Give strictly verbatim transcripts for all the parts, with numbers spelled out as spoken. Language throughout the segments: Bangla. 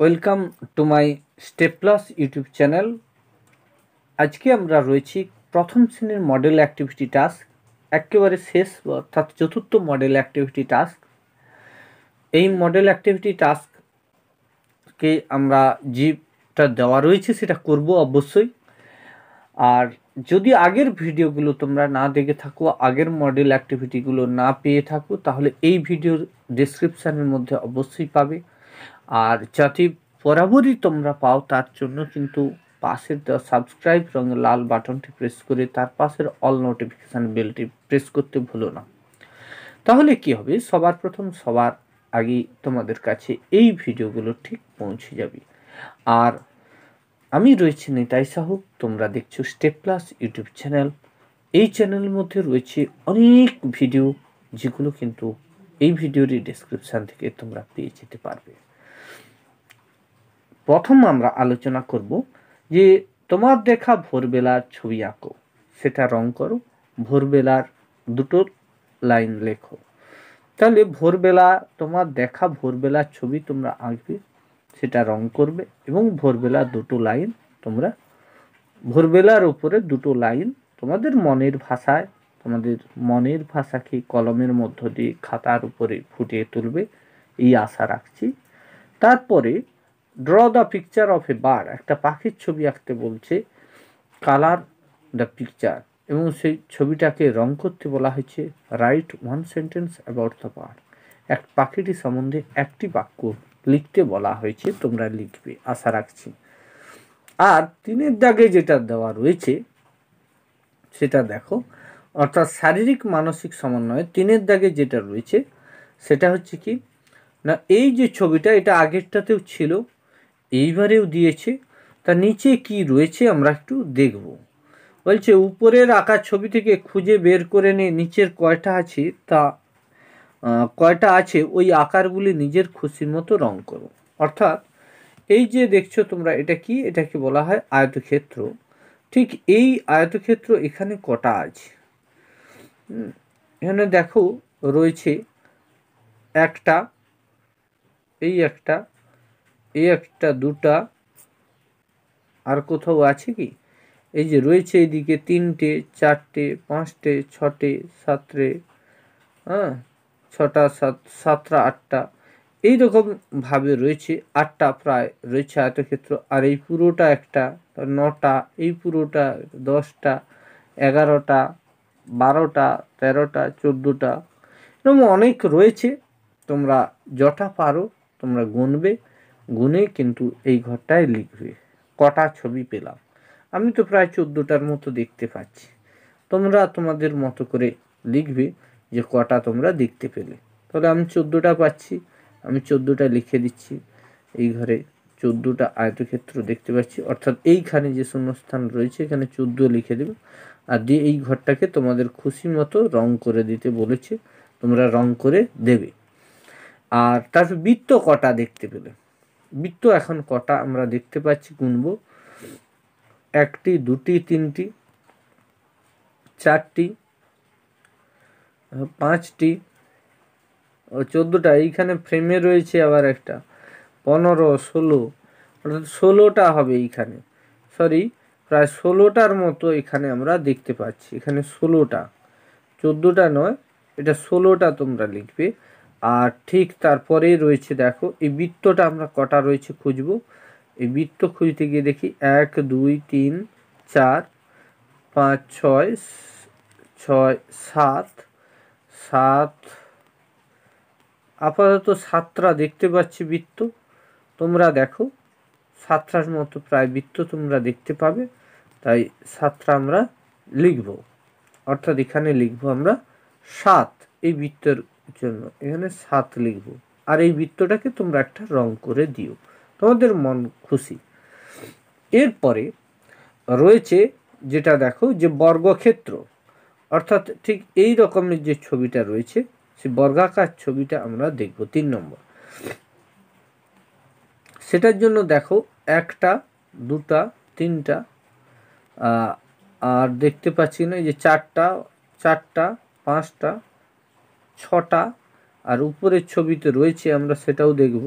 Welcome to my step plus YouTube channel. आज के आमरा रयेछि प्रथम श्रेणीर मडेल एक्टिविटी टास्क एकेबारे शेष अर्थात चतुर्थ मडेल एक्टिविटी टास्क। एई मडेल एक्टिविटी टास्क के आमरा जेटा देवा रयेछे सेटा करब अवश्यई। और यदि आगेर भिडियोगुलो तोमरा ना देखे थाको, आगेर मडेल एक्टिविटीगुलो ना पेये थाको, ताहले एई भिडियोर डेसक्रिपशनेर मध्य अवश्यई पाबे। और जाते बराबरই তোমরা পাও তার জন্য কিন্তু পাশের দেওয়া সাবস্ক্রাইব রঙের লাল বাটনটি প্রেস করে তার পাশের অল নোটিফিকেশন বেলটি প্রেস করতে ভুলো না। তাহলে কি হবে, সবার প্রথম সবার আগে তোমাদের কাছে এই ভিডিওগুলো ঠিক পৌঁছে যাবে। আর আমি রয়েছি নিতাই সাহু, তোমরা দেখছো স্টেপ প্লাস ইউটিউব চ্যানেল। এই চ্যানেলের মধ্যে রয়েছে অনেক ভিডিও যেগুলো কিন্তু এই ভিডিওর ডেসক্রিপশন থেকে তোমরা পেয়ে যেতে পারবে। प्रथम आमरा आलोचना करब जे तोमार देखा भोर बेलार छवि आँको, सेटा रंग करो, भोर बेलार दुटो लाइन लेखो। ताहले भोर बेला तोमार देखा भोर बेलार छवि तोमरा आँकबे, सेटा रंग करबे एबं भोर बेला दुटो लाइन तोमरा भोर बेलार उपरे दुटो लाइन तोमादेर मनेर भाषाय तोमादेर मनेर भाषाके कलमेर मध्य दिये खातार उपरे फुटिये तुलबे, एई आशा राखछि। तारपरे draw the picture of a bird, एक पाखिर छवि आँकते बोलछे, कलर द पिक्चर एवं से छविटाके रंग करते बोला हयेछे। Write one sentence about the bird, एक पाखिटी सम्बन्धे एकटी वाक्य लिखते बोला हयेछे, तोमरा लिखबे आशा राखछि। आर तीनेर दागे जेटा देवा रयेछे सेटा देखो, अर्थात शारीरिक मानसिक समन्वय तीनेर दागे जेटा रयेछे सेटा हच्छे कि ना एई जे छविटा एटा आगेरटातेओ छिलो এইবারেও দিয়েছে, তা নিচে কি রয়েছে আমরা একটু দেখব। বলছে উপরের আঁকা ছবি থেকে খুঁজে বের করে নিয়ে নিচের কয়টা আছে তা কয়টা আছে ওই আকারগুলি নিজের খুশির মতো রং করো। অর্থাৎ এই যে দেখছো তোমরা, এটা কি, এটাকে বলা হয় আয়তক্ষেত্র। ঠিক এই আয়তক্ষেত্র এখানে কটা আছে, এখানে দেখো রয়েছে একটা, এই একটা, এই একটা, দুটা, আর কোথাও আছে কি, এই যে রয়েছে এদিকে তিনটে, চারটে, পাঁচটে, ছটে, সাতটে, হ্যাঁ ছটা, সাত সাতটা, আটটা, এইরকম ভাবে রয়েছে আটটা প্রায় রয়েছে আয়তক্ষেত্র। আর এই পুরোটা একটা, নটা, এই পুরোটা দশটা, এগারোটা, বারোটা, তেরোটা, চোদ্দোটা, এরকম অনেক রয়েছে। তোমরা যটা পারো তোমরা গুনবে, গুণে কিন্তু এই ঘরটায় লিখবে কটা ছবি পেলাম। আমি তো প্রায় চোদ্দোটার মতো দেখতে পাচ্ছি, তোমরা তোমাদের মতো করে লিখবে যে কটা তোমরা দেখতে পেলে। তাহলে আমি চোদ্দোটা পাচ্ছি, আমি চোদ্দোটা লিখে দিচ্ছি। এই ঘরে চোদ্দোটা আয়তক্ষেত্র দেখতে পাচ্ছি, অর্থাৎ এইখানে যে শূন্যস্থান রয়েছে এখানে চোদ্দো লিখে দেবে। আর দিয়ে এই ঘরটাকে তোমাদের খুশি মতো রং করে দিতে বলেছে, তোমরা রং করে দেবে। আর তারপর বৃত্ত কটা দেখতে পেলে, বৃত্ত এখন কটা আমরা দেখতে পাচ্ছি গুনব, একটি, দুটি, তিনটি, চারটি, পাঁচটি, চোদ্দোটা, এইখানে ফ্রেমে রয়েছে আবার একটা, পনেরো, ষোলো, অর্থাৎ ষোলোটা হবে এইখানে, সরি প্রায় ষোলোটার মতো এখানে আমরা দেখতে পাচ্ছি। এখানে ষোলোটা, চোদ্দোটা নয়, এটা ষোলোটা তোমরা লিখবে। আর ঠিক তারপরেই রয়েছে দেখো এই বৃত্তটা আমরা কটা রয়েছে খুঁজব। এই বৃত্ত খুঁজতে গিয়ে দেখি এক, দুই, তিন, চার, পাঁচ, ছয়, ছয়, সাত, সাত, আপাতত সাতটা দেখতে পাচ্ছি বৃত্ত। তোমরা দেখো সাতটার মতো প্রায় বৃত্ত তোমরা দেখতে পাবে, তাই সাতটা আমরা লিখব, অর্থাৎ এখানে লিখব আমরা সাত, এই বৃত্তের জন্য এখানে সাত লিখব। আর এই বৃত্তটাকে তোমরা একটা রং করে দিও, তোমাদের মন খুশি। এরপরে রয়েছে যেটা দেখো যে বর্গক্ষেত্র, অর্থাৎ ঠিক এই রকমের যে ছবিটা রয়েছে সেই বর্গাকার ছবিটা আমরা দেখব তিন নম্বর। সেটার জন্য দেখো একটা, দুটা, তিনটা, আর দেখতে পাচ্ছি না, এই যে চারটা, চারটা, পাঁচটা, ছটা, আর উপরের ছবিতে রয়েছে আমরা সেটাও দেখব,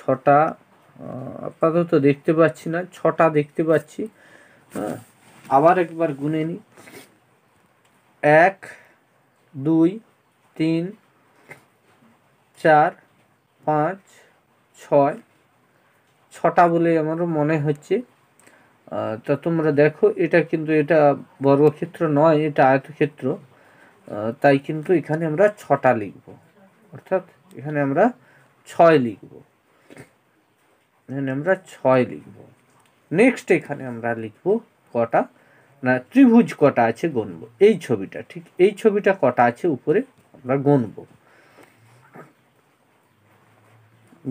ছটা আপাতত দেখতে পাচ্ছি না, ছটা দেখতে পাচ্ছি। হ্যাঁ, আবার একবার গুনে নিই। এক দুই তিন চার পাঁচ ছয়, ছটা বলে আমার মনে হচ্ছে। তো তোমরা দেখো, এটা কিন্তু এটা বর্গক্ষেত্র নয়, এটা আয়তক্ষেত্র, তাই কিন্তু এখানে আমরা ছটা লিখব, অর্থাৎ এখানে আমরা ছয় লিখব, এখানে আমরা ছয় লিখব। নেক্সট এখানে আমরা লিখব কটা, না ত্রিভুজ কটা আছে গণব। এই ছবিটা, ঠিক এই ছবিটা কটা আছে উপরে আমরা গণব।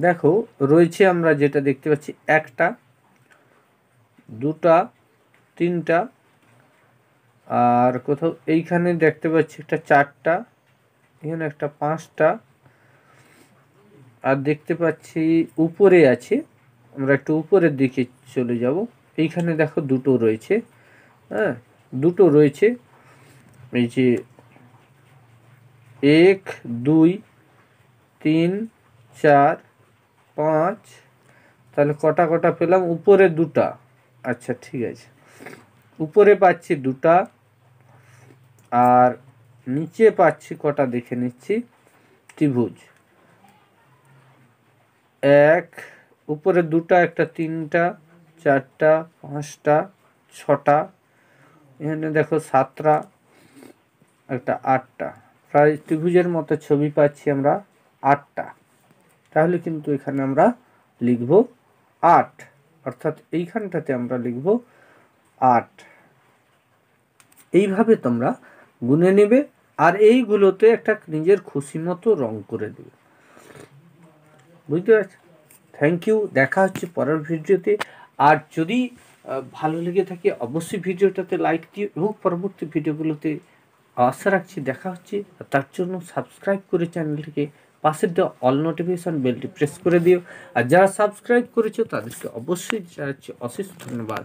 দেখো রয়েছে, আমরা যেটা দেখতে পাচ্ছি একটা দুটা তিনটা, আর কোথাও এইখানে দেখতে পাচ্ছি একটা চারটা, এখানে একটা পাঁচটা, আর দেখতে পাচ্ছি উপরে আছে, আমরা একটু উপরের দিকে চলে যাব। এইখানে দেখো দুটো রয়েছে, হ্যাঁ দুটো রয়েছে, এই যে এক দুই তিন চার পাঁচ, তাহলে কটা কটা পেলাম? উপরে দুটা, আচ্ছা ঠিক আছে, উপরে পাচ্ছি দুটা, আর নিচে পাচ্ছি কটা দেখে নিচ্ছি। ত্রিভুজ এক, উপরে দুটা, একটা তিনটা, চারটা, পাঁচটা, ছটা, এখানে দেখো সাতটা, একটা আটটা, প্রায় ত্রিভুজের মতো ছবি পাচ্ছি আমরা আটটা। তাহলে কিন্তু এখানে আমরা লিখব আট, অর্থাৎ এইখানটাতে আমরা লিখব আট। এইভাবে তোমরা গুনে নেবে, আর এইগুলোতে একটা নিজের খুশি মতো রং করে দেবে, বুঝতে পারছো? থ্যাংক ইউ, দেখা হচ্ছে পরের ভিডিওতে। আর যদি ভালো লেগে থাকে অবশ্যই ভিডিওটাতে লাইক দিও, এবং পরবর্তী ভিডিওগুলোতে আশা রাখছি দেখা হচ্ছে। তার জন্য সাবস্ক্রাইব করে চ্যানেলটিকে, পাশে দেওয়া অল নোটিফিকেশন বেলটি প্রেস করে দিও। আর যারা সাবস্ক্রাইব করেছো তাদেরকে অবশ্যই জানাচ্ছি অশেষ ধন্যবাদ।